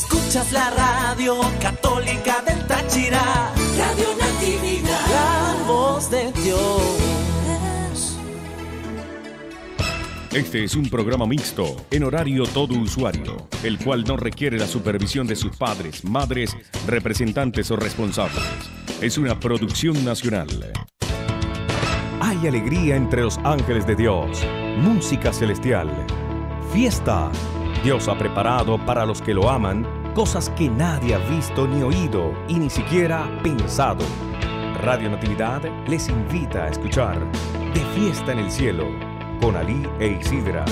Escuchas la radio católica del Táchira, Radio Natividad, la voz de Dios. Este es un programa mixto, en horario todo usuario, el cual no requiere la supervisión de sus padres, madres, representantes o responsables. Es una producción nacional. Hay alegría entre los ángeles de Dios, música celestial, fiesta. Dios ha preparado para los que lo aman cosas que nadie ha visto ni oído y ni siquiera pensado. Radio Natividad les invita a escuchar De Fiesta en el Cielo con Alí e Isidra.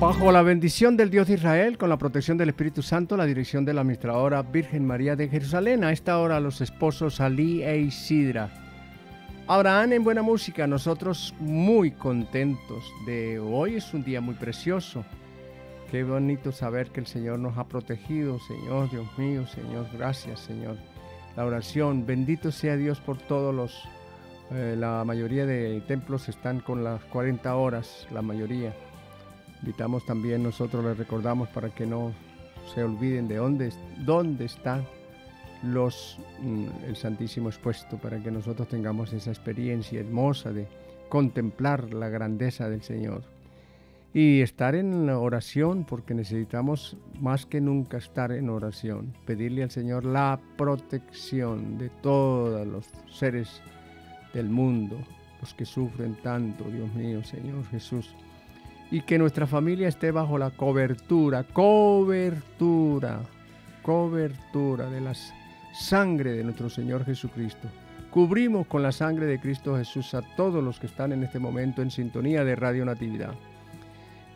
Bajo la bendición del Dios de Israel, con la protección del Espíritu Santo, la dirección de la administradora Virgen María de Jerusalén, a esta hora los esposos Alí e Isidra. Abraham en buena música, nosotros muy contentos de hoy, es un día muy precioso. Qué bonito saber que el Señor nos ha protegido, Señor, Dios mío, Señor, gracias, Señor. La oración, bendito sea Dios por todos los, la mayoría de templos están con las 40 horas, la mayoría. Invitamos también, nosotros les recordamos para que no se olviden de dónde está el Santísimo expuesto, para que nosotros tengamos esa experiencia hermosa de contemplar la grandeza del Señor. Y estar en la oración, porque necesitamos más que nunca estar en oración. Pedirle al Señor la protección de todos los seres del mundo, los que sufren tanto, Dios mío, Señor Jesús. Y que nuestra familia esté bajo la cobertura de la sangre de nuestro Señor Jesucristo. Cubrimos con la sangre de Cristo Jesús a todos los que están en este momento en sintonía de Radio Natividad.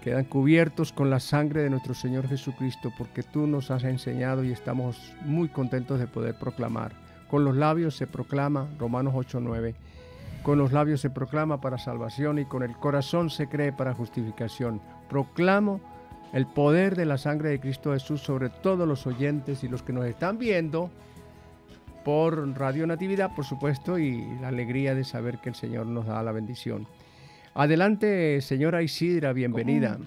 Quedan cubiertos con la sangre de nuestro Señor Jesucristo, porque tú nos has enseñado y estamos muy contentos de poder proclamar. Con los labios se proclama Romanos 8:9. Con los labios se proclama para salvación y con el corazón se cree para justificación. Proclamo el poder de la sangre de Cristo Jesús sobre todos los oyentes y los que nos están viendo por Radio Natividad, por supuesto, y la alegría de saber que el Señor nos da la bendición. Adelante, señora Isidra, bienvenida.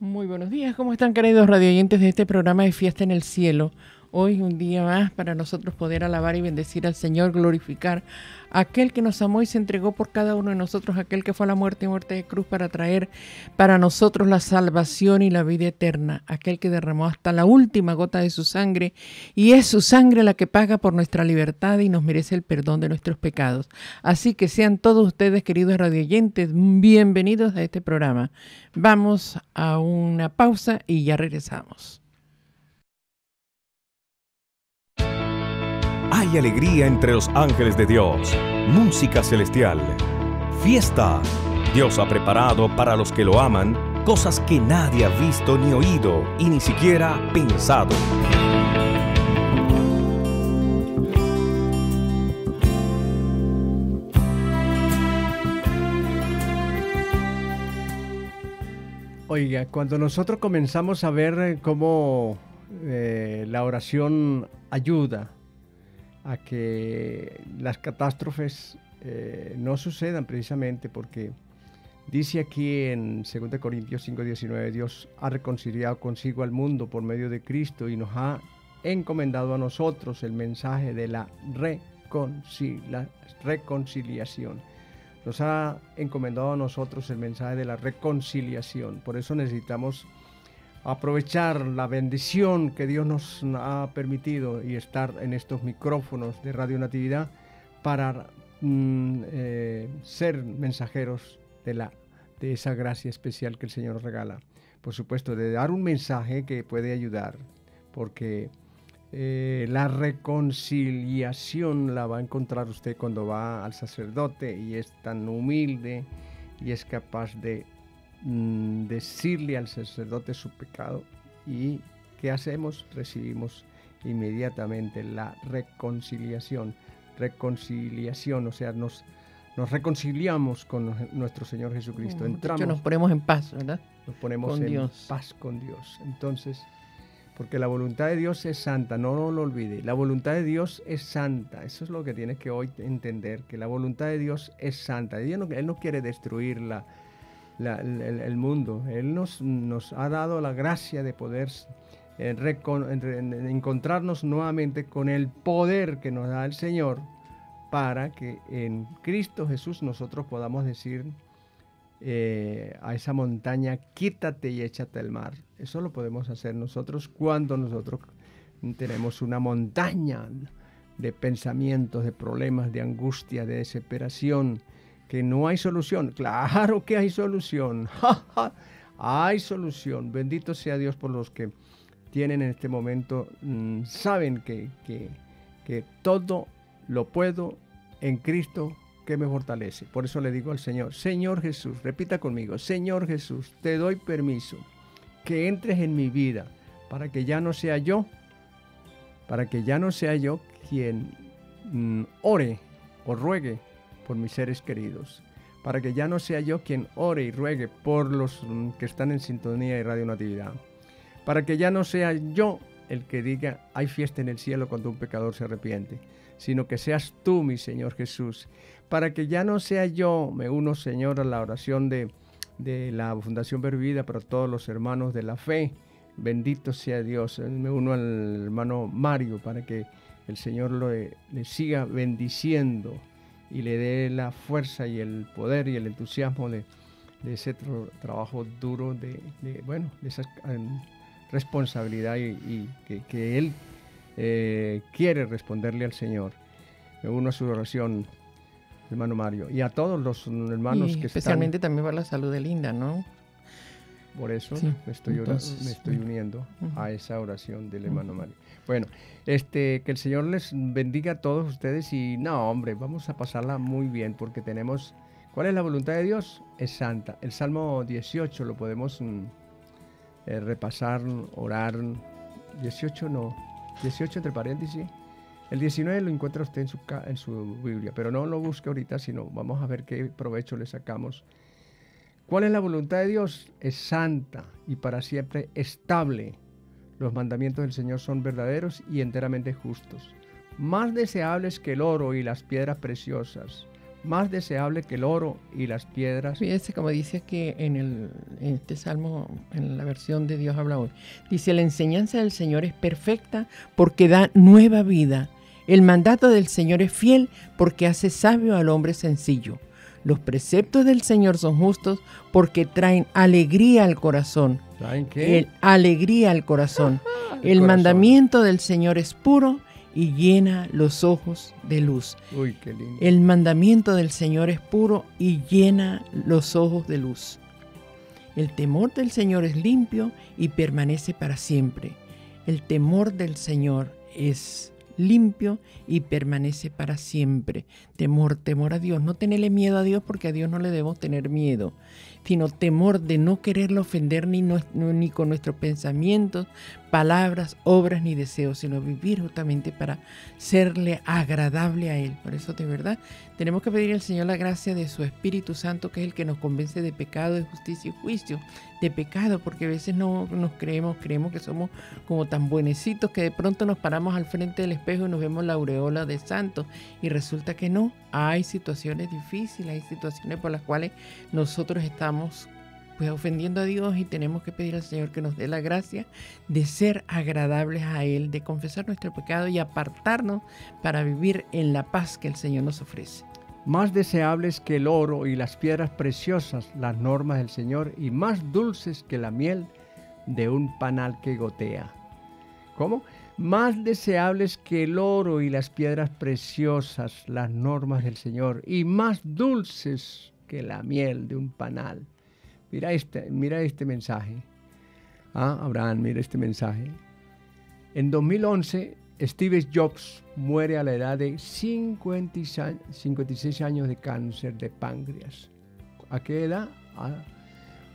Muy buenos días, ¿cómo están, queridos radioyentes de este programa de Fiesta en el Cielo? Hoy un día más para nosotros poder alabar y bendecir al Señor, glorificar a aquel que nos amó y se entregó por cada uno de nosotros, aquel que fue a la muerte y muerte de cruz para traer para nosotros la salvación y la vida eterna, aquel que derramó hasta la última gota de su sangre, y es su sangre la que paga por nuestra libertad y nos merece el perdón de nuestros pecados. Así que sean todos ustedes, queridos radioyentes, bienvenidos a este programa. Vamos a una pausa y ya regresamos. Hay alegría entre los ángeles de Dios, música celestial, fiesta. Dios ha preparado para los que lo aman cosas que nadie ha visto ni oído y ni siquiera pensado. Oiga, cuando nosotros comenzamos a ver cómo la oración ayuda a que las catástrofes no sucedan, precisamente porque dice aquí en 2 Corintios 5:19, Dios ha reconciliado consigo al mundo por medio de Cristo y nos ha encomendado a nosotros el mensaje de la reconciliación. Nos ha encomendado a nosotros el mensaje de la reconciliación. Por eso necesitamos aprovechar la bendición que Dios nos ha permitido y estar en estos micrófonos de Radio Natividad para ser mensajeros de esa gracia especial que el Señor nos regala. Por supuesto, de dar un mensaje que puede ayudar, porque la reconciliación la va a encontrar usted cuando va al sacerdote y es tan humilde y es capaz de decirle al sacerdote su pecado, y ¿qué hacemos? Recibimos inmediatamente la reconciliación. O sea, nos reconciliamos con nuestro Señor Jesucristo. Entramos, nos ponemos en paz, ¿verdad? Nos ponemos en paz con Dios. Entonces, porque la voluntad de Dios es santa, no lo olvide. La voluntad de Dios es santa, eso es lo que tienes que hoy entender, que la voluntad de Dios es santa. Él no quiere destruir el mundo, Él nos ha dado la gracia de poder encontrarnos nuevamente con el poder que nos da el Señor, para que en Cristo Jesús nosotros podamos decir a esa montaña, quítate y échate al mar. Eso lo podemos hacer nosotros cuando nosotros tenemos una montaña de pensamientos, de problemas, de angustia, de desesperación, que no hay solución. Claro que hay solución. Hay solución. Bendito sea Dios por los que tienen en este momento, saben que todo lo puedo en Cristo que me fortalece. Por eso le digo al Señor, Señor Jesús, repita conmigo, Señor Jesús, te doy permiso que entres en mi vida, para que ya no sea yo, quien ore o ruegue por mis seres queridos, para que ya no sea yo quien ore y ruegue por los que están en sintonía de Radio Natividad, para que ya no sea yo el que diga, hay fiesta en el cielo cuando un pecador se arrepiente, sino que seas tú, mi Señor Jesús, para que ya no sea yo. Me uno, Señor, a la oración de la Fundación Vervida para todos los hermanos de la fe. Bendito sea Dios. Me uno al hermano Mario para que el Señor le siga bendiciendo y le dé la fuerza y el poder y el entusiasmo de ese trabajo duro, de esa responsabilidad y que él quiere responderle al Señor. Me uno a su oración, hermano Mario, y a todos los hermanos que están... Especialmente también por la salud de Linda, ¿no? Por eso sí, me estoy uniendo a esa oración del hermano Mario. Bueno, que el Señor les bendiga a todos ustedes y, no, hombre, vamos a pasarla muy bien porque tenemos... ¿Cuál es la voluntad de Dios? Es santa. El Salmo 18 lo podemos repasar, orar. 18 no... 18 entre paréntesis, el 19 lo encuentra usted en su Biblia, pero no lo busque ahorita, sino vamos a ver qué provecho le sacamos. ¿Cuál es la voluntad de Dios? Es santa y para siempre estable. Los mandamientos del Señor son verdaderos y enteramente justos, más deseables que el oro y las piedras preciosas, más deseable que el oro y las piedras. Fíjese como dice que en este salmo, en la versión de Dios habla hoy, dice: la enseñanza del Señor es perfecta porque da nueva vida. El mandato del Señor es fiel porque hace sabio al hombre sencillo. Los preceptos del Señor son justos porque traen alegría al corazón. ¿Traen qué? Alegría al corazón. El corazón. Mandamiento del Señor es puro y llena los ojos de luz. Uy, qué lindo. El mandamiento del Señor es puro y llena los ojos de luz. El temor del Señor es limpio y permanece para siempre. El temor del Señor es limpio y permanece para siempre. Temor a Dios. No tenerle miedo a Dios, porque a Dios no le debemos tener miedo, sino temor de no quererlo ofender ni con nuestros pensamientos, palabras, obras ni deseos, sino vivir justamente para serle agradable a Él. Por eso, de verdad, tenemos que pedir al Señor la gracia de su Espíritu Santo, que es el que nos convence de pecado, de justicia y juicio. De pecado, porque a veces no nos creemos que somos como tan buenecitos que de pronto nos paramos al frente del espejo y nos vemos la aureola de santos, y resulta que no. Hay situaciones difíciles, hay situaciones por las cuales nosotros estamos pues ofendiendo a Dios, y tenemos que pedir al Señor que nos dé la gracia de ser agradables a Él, de confesar nuestro pecado y apartarnos para vivir en la paz que el Señor nos ofrece. Más deseables que el oro y las piedras preciosas, las normas del Señor, y más dulces que la miel de un panal que gotea. ¿Cómo? Más deseables que el oro y las piedras preciosas, las normas del Señor, y más dulces que la miel de un panal. Mira este mensaje. Abraham, mira este mensaje. En 2011, Steve Jobs muere a la edad de 56 años de cáncer de páncreas. ¿A qué edad? A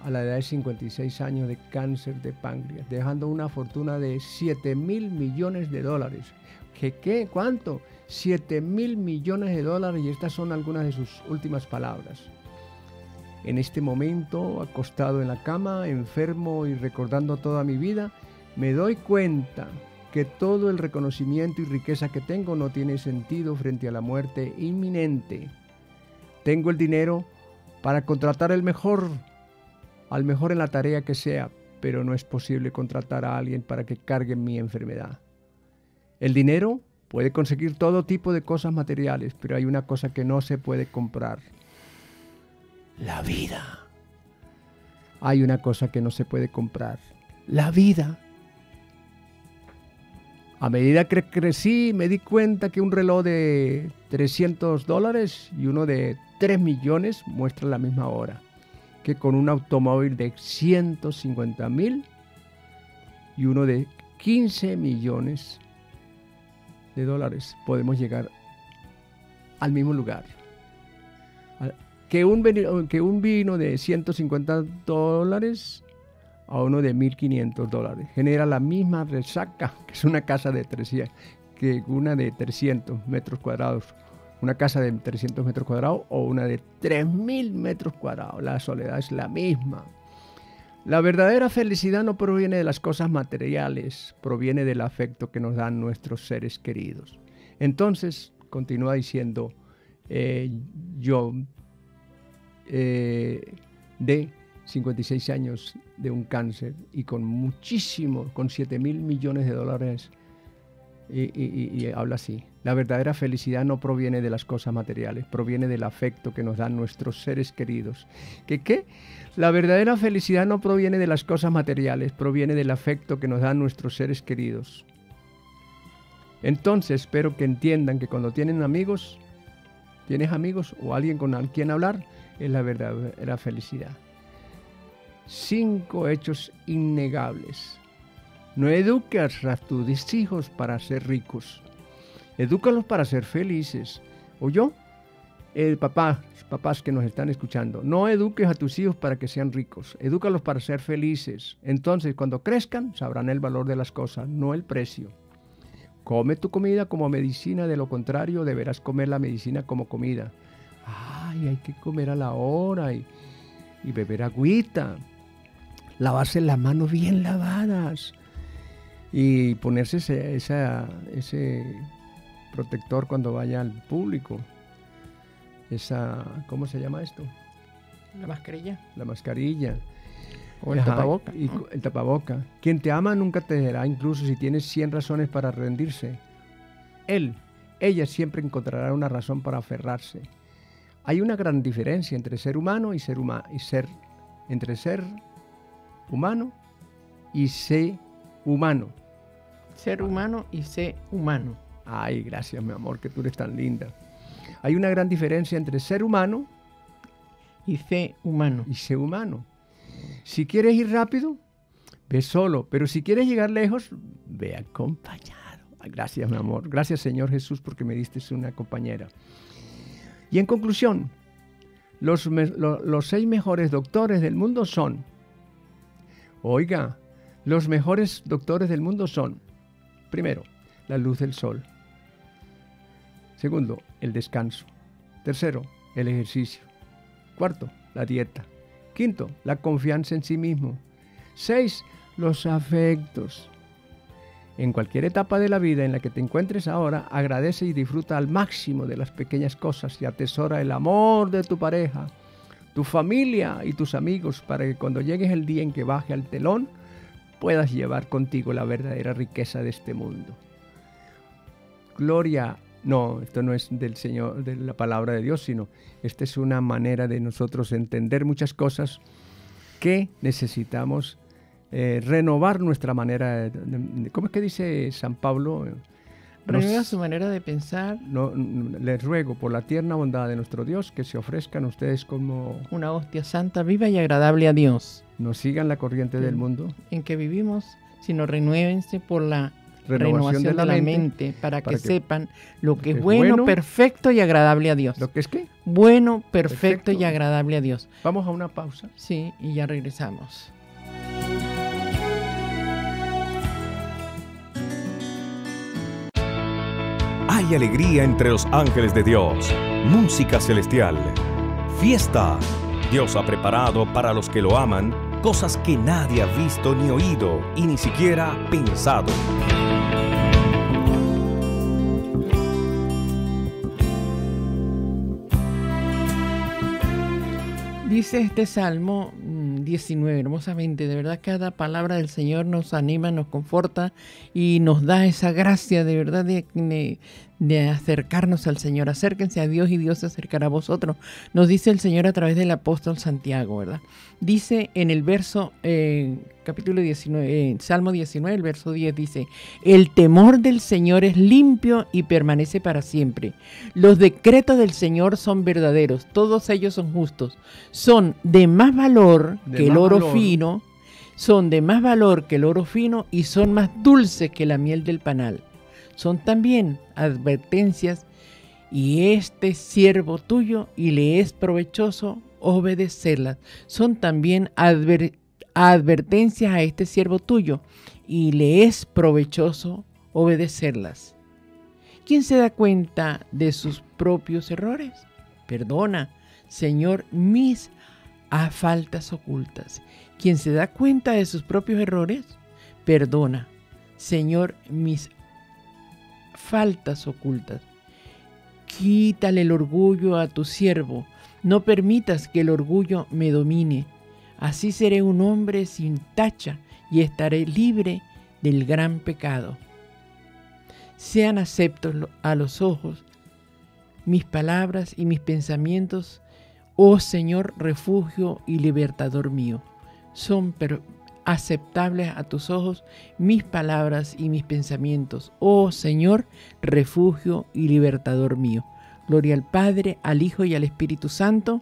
la edad de 56 años de cáncer de páncreas, dejando una fortuna de $7.000 millones. ¿Qué? ¿Cuánto? $7.000 millones. Y estas son algunas de sus últimas palabras. En este momento, acostado en la cama, enfermo y recordando toda mi vida, Me doy cuenta que todo el reconocimiento y riqueza que tengo no tiene sentido frente a la muerte inminente. Tengo el dinero para contratar al mejor en la tarea que sea, pero no es posible contratar a alguien para que cargue mi enfermedad. El dinero puede conseguir todo tipo de cosas materiales, pero hay una cosa que no se puede comprar: la vida. Hay una cosa que no se puede comprar: la vida. A medida que crecí, me di cuenta que un reloj de $300 y uno de $3 millones muestran la misma hora, que con un automóvil de 150.000 y uno de $15 millones podemos llegar al mismo lugar. Que un vino de $150 a uno de $1.500 genera la misma resaca que es una casa de 300, que una de 300 metros cuadrados. Una casa de 300 metros cuadrados o una de 3.000 metros cuadrados. La soledad es la misma. La verdadera felicidad no proviene de las cosas materiales, proviene del afecto que nos dan nuestros seres queridos. Entonces, continúa diciendo yo, de 56 años de un cáncer y con muchísimo, con $7.000 millones, y habla así. La verdadera felicidad no proviene de las cosas materiales, proviene del afecto que nos dan nuestros seres queridos. ¿Qué? La verdadera felicidad no proviene de las cosas materiales, proviene del afecto que nos dan nuestros seres queridos. Entonces, espero que entiendan que cuando tienen amigos, tienes amigos o alguien con quien hablar, es la verdadera felicidad. 5 hechos innegables. No eduques a tus hijos para ser ricos. Edúcalos para ser felices. ¿Oyó? Papás que nos están escuchando, no eduques a tus hijos para que sean ricos. Edúcalos para ser felices. Entonces, cuando crezcan, sabrán el valor de las cosas, no el precio. Come tu comida como medicina, de lo contrario, deberás comer la medicina como comida. Ay, hay que comer a la hora y beber agüita. Lavarse las manos bien lavadas. Y ponerse ese protector cuando vaya al público. ¿Cómo se llama esto? La mascarilla. La mascarilla. O el tapaboca. Y el tapaboca. Quien te ama nunca te dejará, incluso si tienes 100 razones para rendirse. Ella siempre encontrará una razón para aferrarse. Hay una gran diferencia entre ser humano y ser humano. Ay, gracias, mi amor, que tú eres tan linda. Hay una gran diferencia entre ser humano y ser humano. Si quieres ir rápido, ve solo. Pero si quieres llegar lejos, ve acompañado. Ay, gracias, mi amor. Gracias, Señor Jesús, porque me diste una compañera. Y en conclusión, los 6 mejores doctores del mundo son... Oiga, los mejores doctores del mundo son: primero, la luz del sol; segundo, el descanso; tercero, el ejercicio; cuarto, la dieta; quinto, la confianza en sí mismo; 6, los afectos. En cualquier etapa de la vida en la que te encuentres ahora, agradece y disfruta al máximo de las pequeñas cosas y atesora el amor de tu pareja, tu familia y tus amigos, para que cuando llegues el día en que baje al telón, puedas llevar contigo la verdadera riqueza de este mundo. Gloria, no, esto no es del Señor, de la palabra de Dios, sino esta es una manera de nosotros entender muchas cosas que necesitamos renovar nuestra manera. ¿Cómo es que dice San Pablo? Renueva su manera de pensar. Les ruego por la tierna bondad de nuestro Dios que se ofrezcan ustedes como una hostia santa, viva y agradable a Dios. No sigan la corriente del mundo en que vivimos, sino renuévense por la renovación de la mente para que sepan lo que es bueno, perfecto y agradable a Dios. ¿Lo que es qué? Bueno, perfecto y agradable a Dios. Vamos a una pausa. Sí, y ya regresamos. Hay alegría entre los ángeles de Dios, música celestial, fiesta. Dios ha preparado para los que lo aman cosas que nadie ha visto ni oído y ni siquiera pensado. Dice este Salmo 19, hermosamente, de verdad cada palabra del Señor nos anima, nos conforta y nos da esa gracia de verdad de acercarnos al Señor. Acérquense a Dios y Dios se acercará a vosotros, nos dice el Señor a través del apóstol Santiago, ¿verdad? Dice en el verso, capítulo 19, Salmo 19, el verso 10 dice: el temor del Señor es limpio y permanece para siempre. Los decretos del Señor son verdaderos, todos ellos son justos, son de más valor que el oro fino, son de más valor que el oro fino y son más dulces que la miel del panal. Son también advertencias y este siervo tuyo y le es provechoso obedecerlas. Son también advertencias a este siervo tuyo y le es provechoso obedecerlas. ¿Quién se da cuenta de sus propios errores? Perdona, Señor, mis faltas ocultas. Quien se da cuenta de sus propios errores, perdona, Señor, mis faltas ocultas. Quítale el orgullo a tu siervo. No permitas que el orgullo me domine. Así seré un hombre sin tacha y estaré libre del gran pecado. Sean aceptos a los ojos mis palabras y mis pensamientos, oh Señor, refugio y libertador mío. Son aceptables a tus ojos mis palabras y mis pensamientos, oh Señor, refugio y libertador mío. Gloria al Padre, al Hijo y al Espíritu Santo,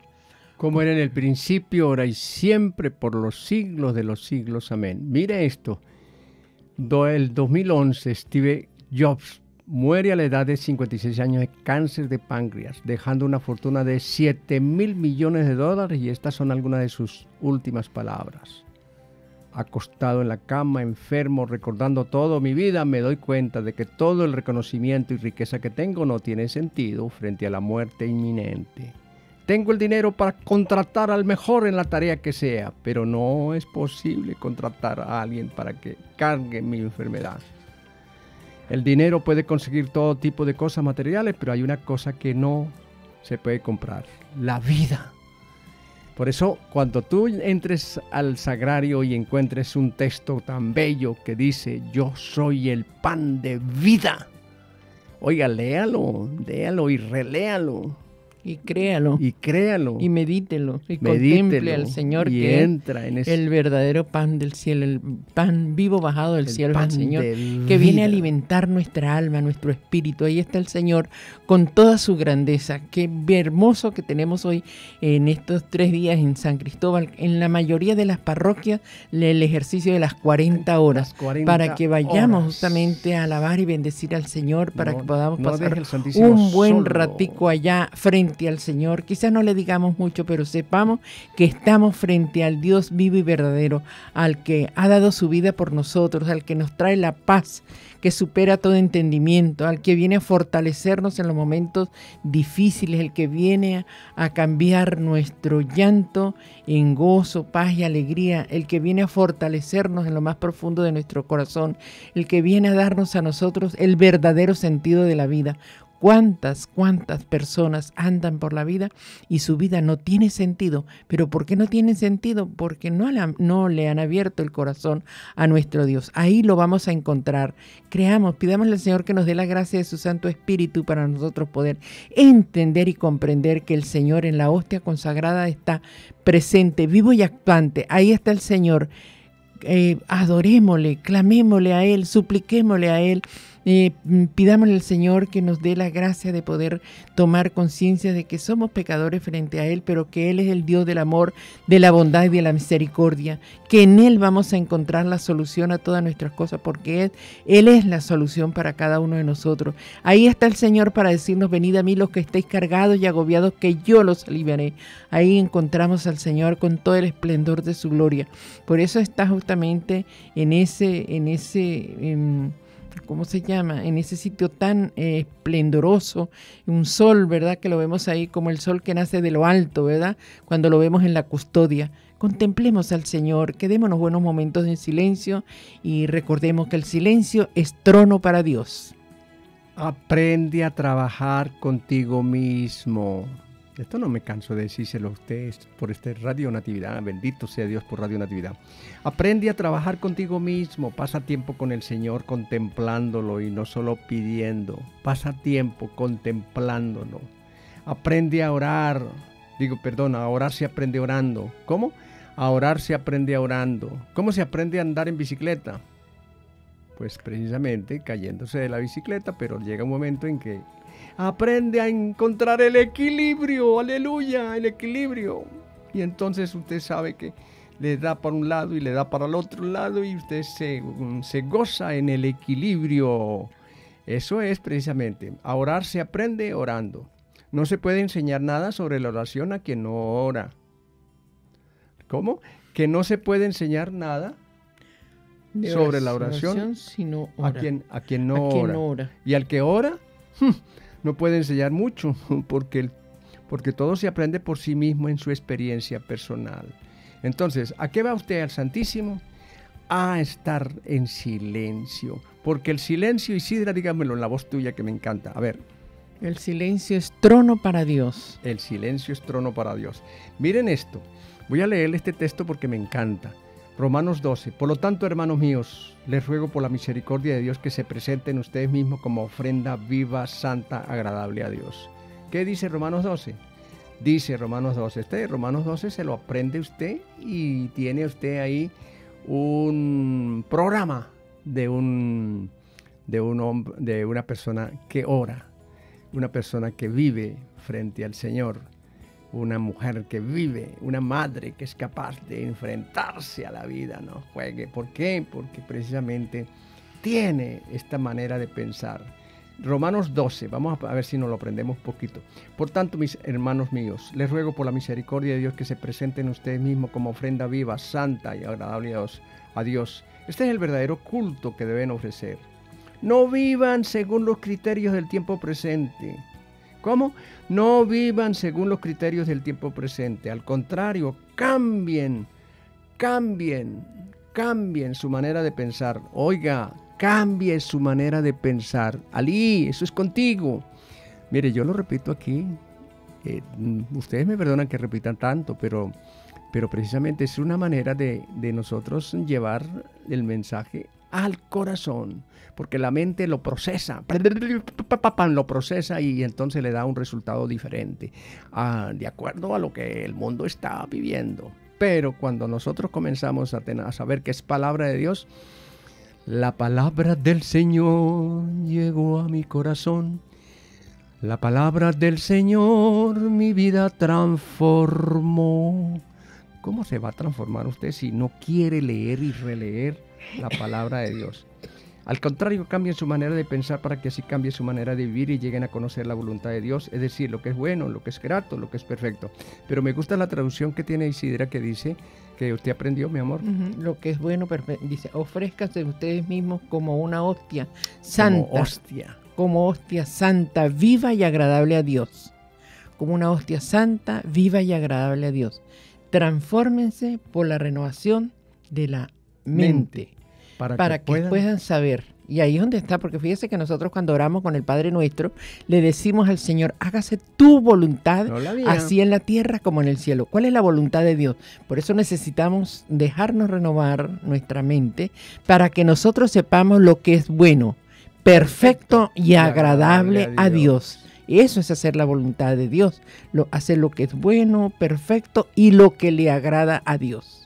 como era en el principio, ahora y siempre, por los siglos de los siglos. Amén. Mire esto, el 2011 Steve Jobs muere a la edad de 56 años de cáncer de páncreas, dejando una fortuna de $7.000 millones, y estas son algunas de sus últimas palabras. Acostado en la cama, enfermo, recordando todo mi vida, me doy cuenta de que todo el reconocimiento y riqueza que tengo no tiene sentido frente a la muerte inminente. Tengo el dinero para contratar al mejor en la tarea que sea, pero no es posible contratar a alguien para que cargue mi enfermedad. El dinero puede conseguir todo tipo de cosas materiales, pero hay una cosa que no se puede comprar: la vida. Por eso, cuando tú entres al sagrario y encuentres un texto tan bello que dice: yo soy el pan de vida, oiga, léalo y reléalo. Y créalo. Y créalo. Y medítelo. Y contemple al Señor, y que entra en ese, el verdadero pan del cielo, el pan vivo bajado del cielo, el Señor, que viene a alimentar nuestra alma, nuestro espíritu. Ahí está el Señor con toda su grandeza. Qué hermoso que tenemos hoy en estos 3 días en San Cristóbal, en la mayoría de las parroquias, el ejercicio de las 40 horas. Para que vayamos justamente a alabar y bendecir al Señor, para que podamos pasar un buen ratico allá frente al Señor. Quizás no le digamos mucho, pero sepamos que estamos frente al Dios vivo y verdadero, al que ha dado su vida por nosotros, al que nos trae la paz que supera todo entendimiento, al que viene a fortalecernos en los momentos difíciles, el que viene a cambiar nuestro llanto en gozo, paz y alegría, el que viene a fortalecernos en lo más profundo de nuestro corazón, el que viene a darnos a nosotros el verdadero sentido de la vida. ¿Cuántas personas andan por la vida y su vida no tiene sentido? ¿Pero por qué no tiene sentido? Porque no le han abierto el corazón a nuestro Dios. Ahí lo vamos a encontrar. Creamos, pidámosle al Señor que nos dé la gracia de su Santo Espíritu para nosotros poder entender y comprender que el Señor en la hostia consagrada está presente, vivo y actuante. Ahí está el Señor. Adorémosle, clamémosle a Él, supliquémosle a Él. Pidámosle al Señor que nos dé la gracia de poder tomar conciencia de que somos pecadores frente a Él, pero que Él es el Dios del amor, de la bondad y de la misericordia, que en Él vamos a encontrar la solución a todas nuestras cosas, porque Él es la solución para cada uno de nosotros. Ahí está el Señor para decirnos: venid a mí los que estéis cargados y agobiados, que yo los aliviaré. Ahí encontramos al Señor con todo el esplendor de su gloria. Por eso está justamente en ese ¿cómo se llama?, en ese sitio tan esplendoroso, un sol, ¿verdad?, que lo vemos ahí como el sol que nace de lo alto, ¿verdad?, cuando lo vemos en la custodia. Contemplemos al Señor, quedémonos buenos momentos en silencio y recordemos que el silencio es trono para Dios. Aprende a trabajar contigo mismo. Esto no me canso de decírselo a ustedes por este Radio Natividad. Bendito sea Dios por Radio Natividad. Aprende a trabajar contigo mismo. Pasa tiempo con el Señor contemplándolo y no solo pidiendo. Pasa tiempo contemplándolo. Aprende a orar. A orar se aprende orando. ¿Cómo? A orar se aprende orando. ¿Cómo se aprende a andar en bicicleta? Pues precisamente cayéndose de la bicicleta, pero llega un momento en que aprende a encontrar el equilibrio, aleluya, el equilibrio. Y entonces usted sabe que le da para un lado y le da para el otro lado y usted se goza en el equilibrio. Eso es precisamente, a orar se aprende orando. No se puede enseñar nada sobre la oración a quien no ora. ¿Cómo? Que no se puede enseñar nada sobre la oración sino ora. A quien no ora. Y al que ora no puede enseñar mucho porque todo se aprende por sí mismo en su experiencia personal. Entonces, ¿a qué va usted al Santísimo? A estar en silencio, porque el silencio, Isidra, dígamelo en la voz tuya que me encanta, a ver. El silencio es trono para Dios. El silencio es trono para Dios. Miren esto, voy a leer este texto porque me encanta. Romanos 12. Por lo tanto, hermanos míos, les ruego por la misericordia de Dios que se presenten ustedes mismos como ofrenda viva, santa, agradable a Dios. ¿Qué dice Romanos 12? Dice Romanos 12. Este Romanos 12 se lo aprende usted y tiene usted ahí un programa de una persona que ora, una persona que vive frente al Señor. Una mujer que vive, una madre que es capaz de enfrentarse a la vida, no juegue. ¿Por qué? Porque precisamente tiene esta manera de pensar. Romanos 12, vamos a ver si nos lo aprendemos poquito. Por tanto, mis hermanos míos, les ruego por la misericordia de Dios que se presenten ustedes mismos como ofrenda viva, santa y agradable a Dios. Este es el verdadero culto que deben ofrecer. No vivan según los criterios del tiempo presente. ¿Cómo? No vivan según los criterios del tiempo presente. Al contrario, cambien su manera de pensar. Oiga, cambie su manera de pensar. Alí, eso es contigo. Mire, yo lo repito aquí. Ustedes me perdonan que repitan tanto, pero precisamente es una manera de nosotros llevar el mensaje al corazón, porque la mente lo procesa, y entonces le da un resultado diferente, de acuerdo a lo que el mundo está viviendo. Pero cuando nosotros comenzamos a saber que es palabra de Dios, la palabra del Señor llegó a mi corazón, la palabra del Señor mi vida transformó. ¿Cómo se va a transformar usted si no quiere leer y releer la palabra de Dios? Al contrario, cambien su manera de pensar para que así cambie su manera de vivir y lleguen a conocer la voluntad de Dios, es decir, lo que es bueno, lo que es grato, lo que es perfecto. Pero me gusta la traducción que tiene Isidra, que dice que usted aprendió, mi amor. Lo que es bueno, perfecto. Dice, ofrézcanse ustedes mismos como una hostia santa. Como hostia santa, viva y agradable a Dios. Como una hostia santa, viva y agradable a Dios. Transfórmense por la renovación de la mente para que puedan saber. Y ahí es donde está, porque fíjese que nosotros cuando oramos con el Padre Nuestro, le decimos al Señor, hágase tu voluntad, no la mía, así en la tierra como en el cielo. ¿Cuál es la voluntad de Dios? Por eso necesitamos dejarnos renovar nuestra mente para que nosotros sepamos lo que es bueno, perfecto y agradable a Dios. Eso es hacer la voluntad de Dios, hacer lo que es bueno, perfecto y lo que le agrada a Dios.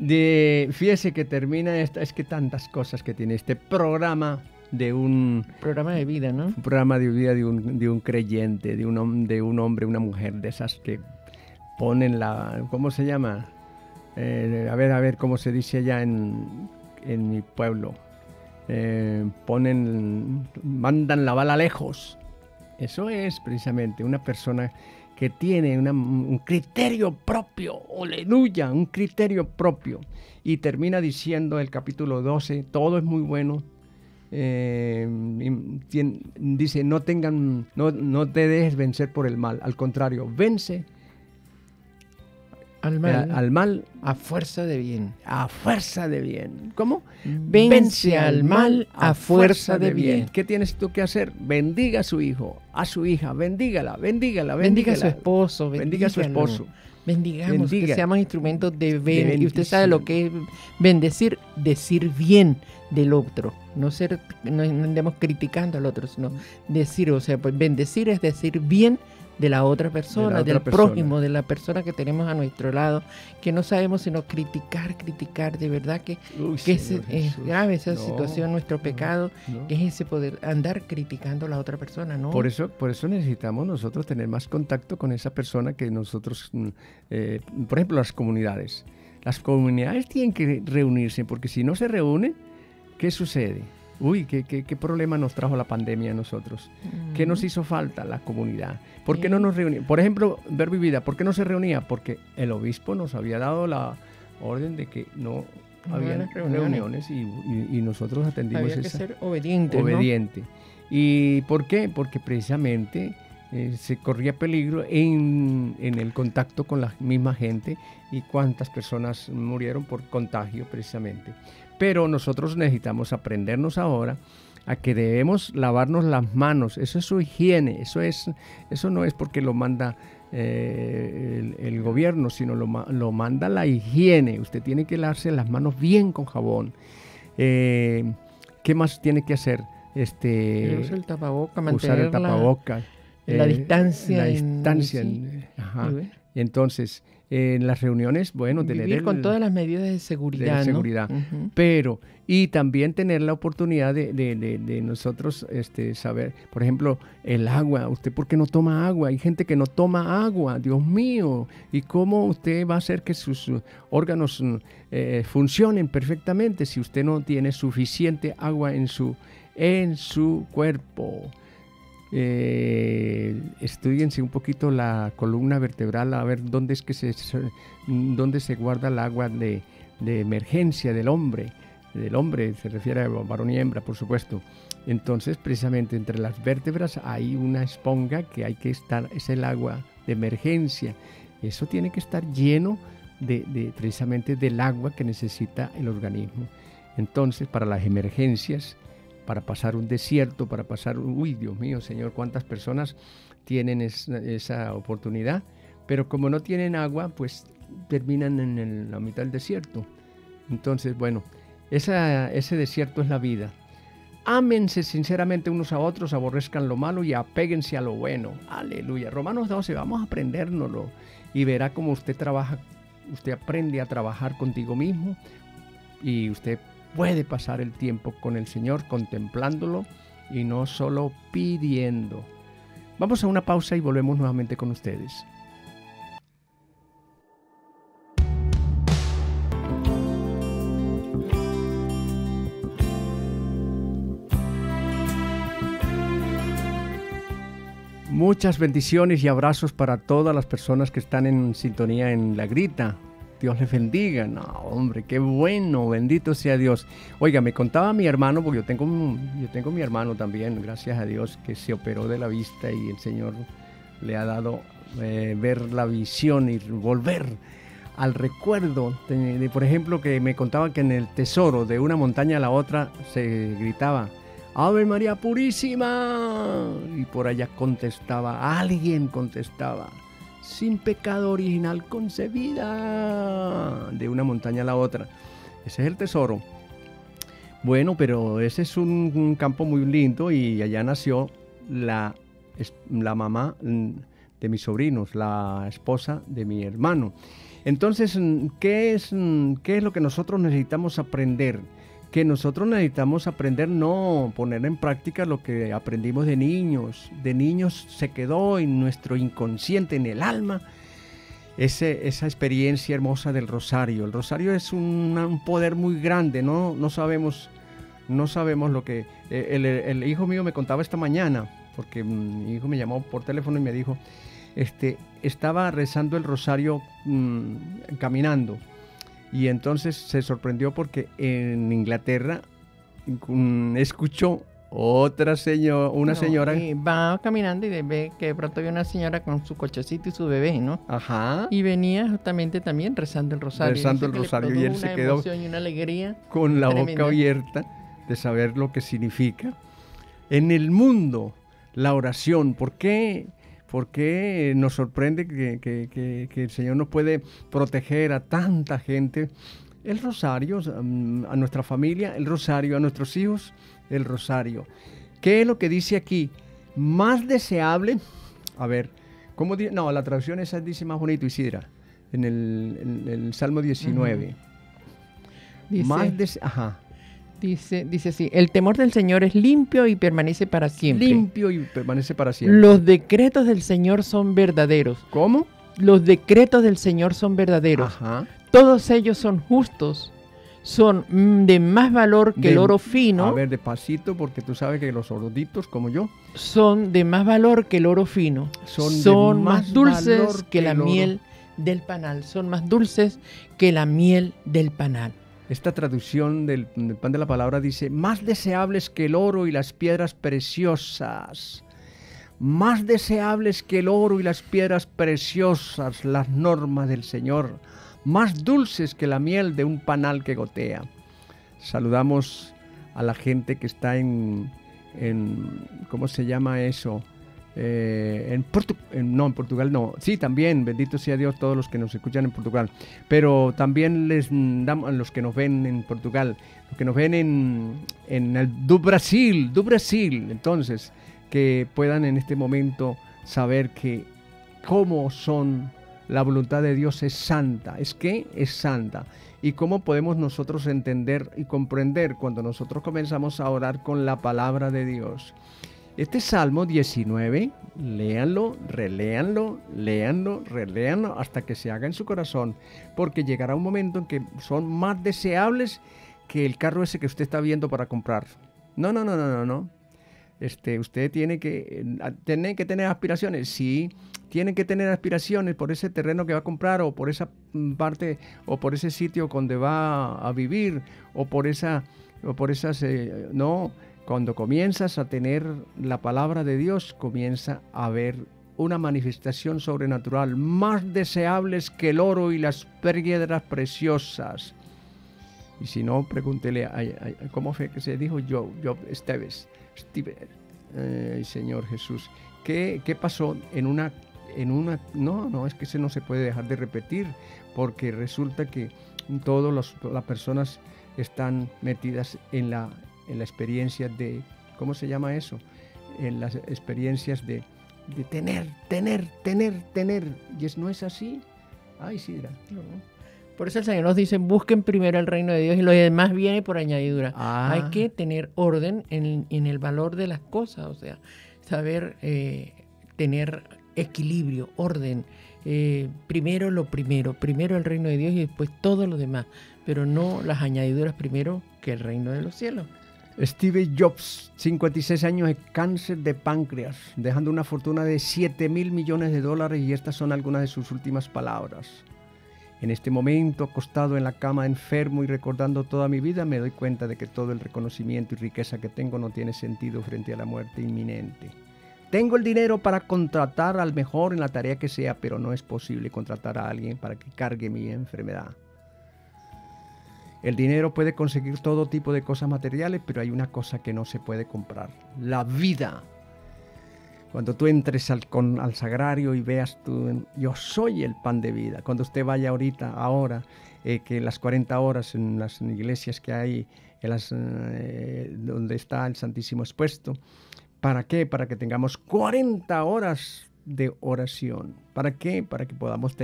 Fíjese que termina esta, es que tantas cosas que tiene este programa de un... Programa de vida, ¿no? Un programa de vida de un creyente, de un hombre, una mujer, de esas que ponen la... ¿Cómo se llama? A ver, ¿cómo se dice allá en mi pueblo? Mandan la bala lejos. Eso es precisamente una persona que tiene un criterio propio, aleluya, un criterio propio. Y termina diciendo el capítulo 12, todo es muy bueno, dice, no te dejes vencer por el mal, al contrario, vence al mal a fuerza de bien. A fuerza de bien. ¿Cómo? Vence al mal a fuerza de bien. ¿Qué tienes tú que hacer? Bendiga a su hijo, a su hija, bendígala. Bendiga a su esposo, bendiga a su esposo. Bendigamos, que seamos instrumentos de bendición. Y usted sabe lo que es bendecir, decir bien del otro. No andemos criticando al otro, sino decir, o sea, pues bendecir es decir bien de la otra persona, del prójimo, de la persona que tenemos a nuestro lado, que no sabemos sino criticar, de verdad que, es grave esa situación, nuestro pecado, que es ese poder andar criticando a la otra persona, ¿no? Por eso necesitamos nosotros tener más contacto con esa persona que nosotros, por ejemplo, las comunidades tienen que reunirse, porque si no se reúnen, ¿qué sucede? Uy, ¿qué problema nos trajo la pandemia a nosotros? ¿Qué nos hizo falta la comunidad? ¿Por qué no nos reunimos? Por ejemplo, Vervida, ¿por qué no se reunía? Porque el obispo nos había dado la orden de que no había reuniones y nosotros atendimos esa. Había que ser obediente, ¿no? ¿Y por qué? Porque precisamente se corría peligro en el contacto con la misma gente, y cuántas personas murieron por contagio precisamente. Pero nosotros necesitamos aprendernos ahora a que debemos lavarnos las manos. Eso es su higiene, eso no es porque lo manda el gobierno, sino lo manda la higiene. Usted tiene que lavarse las manos bien con jabón. ¿Qué más tiene que hacer? Usar el tapabocas, mantener la distancia. La distancia. Entonces, en las reuniones, bueno, vivir con todas las medidas de seguridad, ¿no? Pero, y también tener la oportunidad de nosotros saber, por ejemplo, el agua. ¿Usted por qué no toma agua? Hay gente que no toma agua, Dios mío. ¿Y cómo usted va a hacer que sus órganos funcionen perfectamente si usted no tiene suficiente agua en su cuerpo? Estudiense un poquito la columna vertebral, a ver dónde es que dónde se guarda el agua de emergencia del hombre, se refiere a varón y hembra, por supuesto. Entonces, precisamente entre las vértebras hay una esponja que hay que estar, es el agua de emergencia. Eso tiene que estar lleno precisamente del agua que necesita el organismo. Entonces, para las emergencias, para pasar un desierto, para pasar... Uy, Dios mío, Señor, cuántas personas tienen esa oportunidad, pero como no tienen agua, pues terminan en la mitad del desierto. Entonces, bueno, ese desierto es la vida. Ámense sinceramente unos a otros, aborrezcan lo malo y apéguense a lo bueno. Aleluya. Romanos 12, vamos a aprendérnoslo, y verá cómo usted aprende a trabajar contigo mismo, y usted puede pasar el tiempo con el Señor, contemplándolo y no solo pidiendo. Vamos a una pausa y volvemos nuevamente con ustedes. Muchas bendiciones y abrazos para todas las personas que están en sintonía en La Grita. Dios les bendiga. No, hombre, qué bueno, bendito sea Dios. Oiga, me contaba mi hermano, porque yo tengo mi hermano también, gracias a Dios, que se operó de la vista y el Señor le ha dado ver la visión y volver al recuerdo. Por ejemplo, que me contaba que en el tesoro, de una montaña a la otra, se gritaba, ¡Ave María Purísima! Y por allá alguien contestaba, sin pecado original concebida, de una montaña a la otra. Ese es el tesoro. Bueno, pero ese es un campo muy lindo, y allá nació la mamá de mis sobrinos, la esposa de mi hermano. Entonces, ¿qué es lo que nosotros necesitamos aprender? Que nosotros necesitamos aprender, no poner en práctica lo que aprendimos de niños. De niños se quedó en nuestro inconsciente, en el alma, esa experiencia hermosa del rosario. El rosario es un poder muy grande, no sabemos lo que... El hijo mío me contaba esta mañana, porque mi hijo me llamó por teléfono y me dijo, estaba rezando el rosario caminando. Y entonces se sorprendió porque en Inglaterra escuchó una señora. Va caminando y ve que de pronto había una señora con su cochecito y su bebé, ¿no? Ajá. Y venía justamente también rezando el rosario. Rezando el rosario, y él se quedó y una alegría con la boca abierta de saber lo que significa. En el mundo, la oración, ¿por qué? Porque nos sorprende que el Señor nos puede proteger a tanta gente. El rosario a nuestra familia, el rosario a nuestros hijos, el rosario. ¿Qué es lo que dice aquí? Más deseable, a ver, ¿cómo dice? No, la traducción esa dice más bonito, Isidra, en el Salmo 19. Dice, más deseable. Dice así, el temor del Señor es limpio y permanece para siempre. Limpio y permanece para siempre. Los decretos del Señor son verdaderos. ¿Cómo? Los decretos del Señor son verdaderos. Ajá. Todos ellos son justos, son de más valor que el oro fino. A ver, despacito, porque tú sabes que los sorditos como yo. Son de más valor que el oro fino. Son más dulces que la miel del panal. Son más dulces que la miel del panal. Esta traducción del pan de la palabra dice, más deseables que el oro y las piedras preciosas. Más deseables que el oro y las piedras preciosas, las normas del Señor. Más dulces que la miel de un panal que gotea. Saludamos a la gente que está ¿cómo se llama eso? En Portugal no. Sí, también, bendito sea Dios, todos los que nos escuchan en Portugal. Pero también les damos a los que nos ven en Portugal, los que nos ven en el do Brasil, entonces, que puedan en este momento saber que cómo son, la voluntad de Dios es santa. ¿Es qué? Es santa. ¿Y cómo podemos nosotros entender y comprender cuando nosotros comenzamos a orar con la palabra de Dios? Este Salmo 19, léanlo, reléanlo, léanlo, reléanlo, hasta que se haga en su corazón, porque llegará un momento en que son más deseables que el carro ese que usted está viendo para comprar. No. Usted tiene que tener aspiraciones, sí, tienen que tener aspiraciones por ese terreno que va a comprar, o por esa parte, o por ese sitio donde va a vivir, no. Cuando comienzas a tener la palabra de Dios, comienza a haber una manifestación sobrenatural, más deseables que el oro y las piedras preciosas. Y si no, pregúntele, ¿cómo fue que se dijo? Steve, Señor Jesús, ¿qué pasó en una? No, es que ese no se puede dejar de repetir, porque resulta que todas las personas están metidas en la experiencia de, ¿cómo se llama eso? En las experiencias de tener, y no es así. Ay, Sidra. No. Por eso el Señor nos dice, busquen primero el reino de Dios y lo demás viene por añadidura. Ah. Hay que tener orden en el valor de las cosas, o sea, saber tener equilibrio, orden. Primero lo primero el reino de Dios y después todo lo demás, pero no las añadiduras primero que el reino de los cielos. Steve Jobs, 56 años de cáncer de páncreas, dejando una fortuna de $7.000 millones, y estas son algunas de sus últimas palabras. En este momento, acostado en la cama enfermo y recordando toda mi vida, me doy cuenta de que todo el reconocimiento y riqueza que tengo no tiene sentido frente a la muerte inminente. Tengo el dinero para contratar al mejor en la tarea que sea, pero no es posible contratar a alguien para que cargue mi enfermedad. El dinero puede conseguir todo tipo de cosas materiales, pero hay una cosa que no se puede comprar: la vida. Cuando tú entres al sagrario y veas yo soy el pan de vida. Cuando usted vaya ahora, que las 40 horas en las iglesias que hay, donde está el Santísimo expuesto, ¿para qué? Para que tengamos 40 horas de oración. ¿Para qué? Para que podamos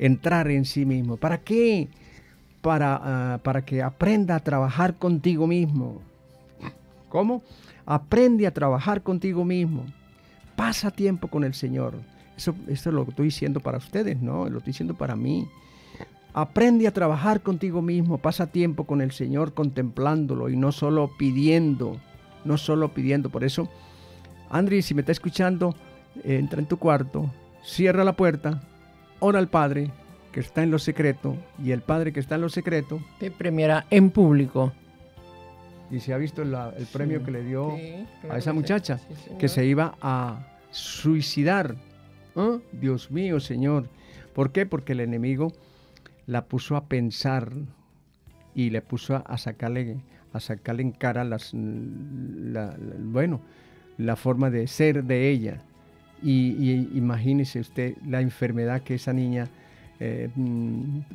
entrar en sí mismo. ¿Para qué? Para que aprenda a trabajar contigo mismo. ¿Cómo? Aprende a trabajar contigo mismo. Pasa tiempo con el Señor. Eso lo estoy diciendo para ustedes, ¿no? Lo estoy diciendo para mí. Aprende a trabajar contigo mismo. Pasa tiempo con el Señor contemplándolo y no solo pidiendo. No solo pidiendo. Por eso, Andri, si me está escuchando, entra en tu cuarto, cierra la puerta, ora al Padre que está en lo secreto, y el Padre que está en lo secreto te premiará en público. y se ha visto el premio que le dio a esa muchacha, que se iba a suicidar. ¿Eh? Dios mío, Señor. ¿Por qué? Porque el enemigo la puso a pensar y le puso a sacarle en cara la forma de ser de ella. Y imagínese usted la enfermedad que esa niña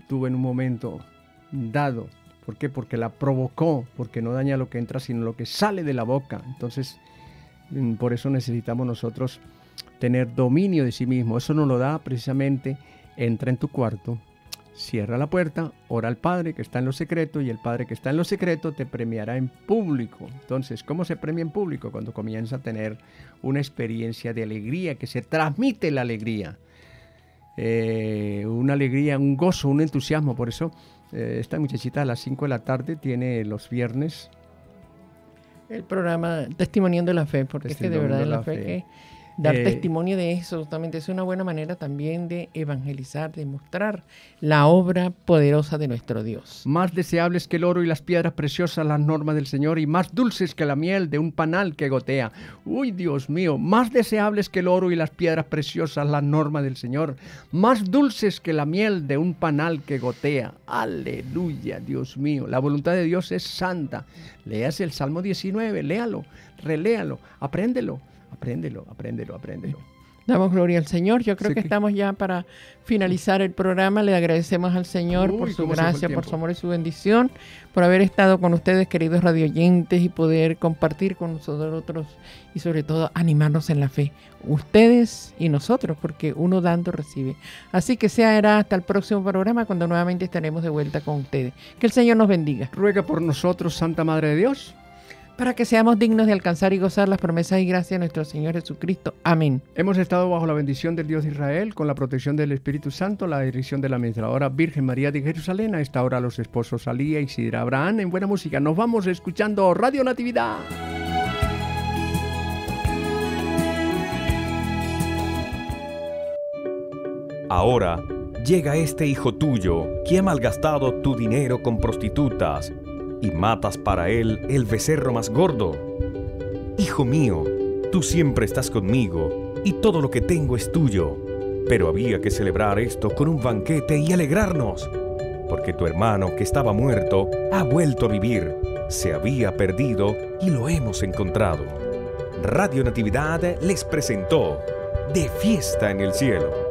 tuvo en un momento dado. ¿Por qué? Porque la provocó, porque no daña lo que entra, sino lo que sale de la boca. Entonces, por eso necesitamos nosotros tener dominio de sí mismo. Eso nos lo da precisamente, entra en tu cuarto, cierra la puerta, ora al Padre que está en lo secreto, y el Padre que está en lo secreto te premiará en público. Entonces, ¿cómo se premia en público? Cuando comienza a tener una experiencia de alegría, que se transmite la alegría. Una alegría, un gozo, un entusiasmo. Por eso, esta muchachita a las 5 de la tarde tiene los viernes el programa Testimoniando la Fe, porque es que de verdad la fe que dar testimonio de eso, justamente, es una buena manera también de evangelizar, de mostrar la obra poderosa de nuestro Dios. Más deseables que el oro y las piedras preciosas, las normas del Señor, y más dulces que la miel de un panal que gotea. Uy, Dios mío, más deseables que el oro y las piedras preciosas, las normas del Señor, más dulces que la miel de un panal que gotea. Aleluya, Dios mío. La voluntad de Dios es santa. Léase el Salmo 19, léalo, reléalo, apréndelo. Apréndelo. Damos gloria al Señor. Yo creo que estamos ya para finalizar el programa. Le agradecemos al Señor por su gracia, por su amor y su bendición, por haber estado con ustedes, queridos radioyentes, y poder compartir con nosotros y sobre todo animarnos en la fe, ustedes y nosotros, porque uno dando recibe. Así que será hasta el próximo programa, cuando nuevamente estaremos de vuelta con ustedes. Que el Señor nos bendiga. Ruega por nosotros, Santa Madre de Dios, para que seamos dignos de alcanzar y gozar las promesas y gracias de nuestro Señor Jesucristo. Amén. Hemos estado bajo la bendición del Dios de Israel, con la protección del Espíritu Santo, la dirección de la administradora Virgen María de Jerusalén. A esta hora los esposos Alí, Isidra, Abraham, en buena música. Nos vamos escuchando Radio Natividad. Ahora llega este hijo tuyo, que ha malgastado tu dinero con prostitutas, y matas para él el becerro más gordo. Hijo mío, tú siempre estás conmigo, y todo lo que tengo es tuyo. Pero había que celebrar esto con un banquete y alegrarnos, porque tu hermano que estaba muerto ha vuelto a vivir, se había perdido y lo hemos encontrado. Radio Natividad les presentó De Fiesta en el Cielo.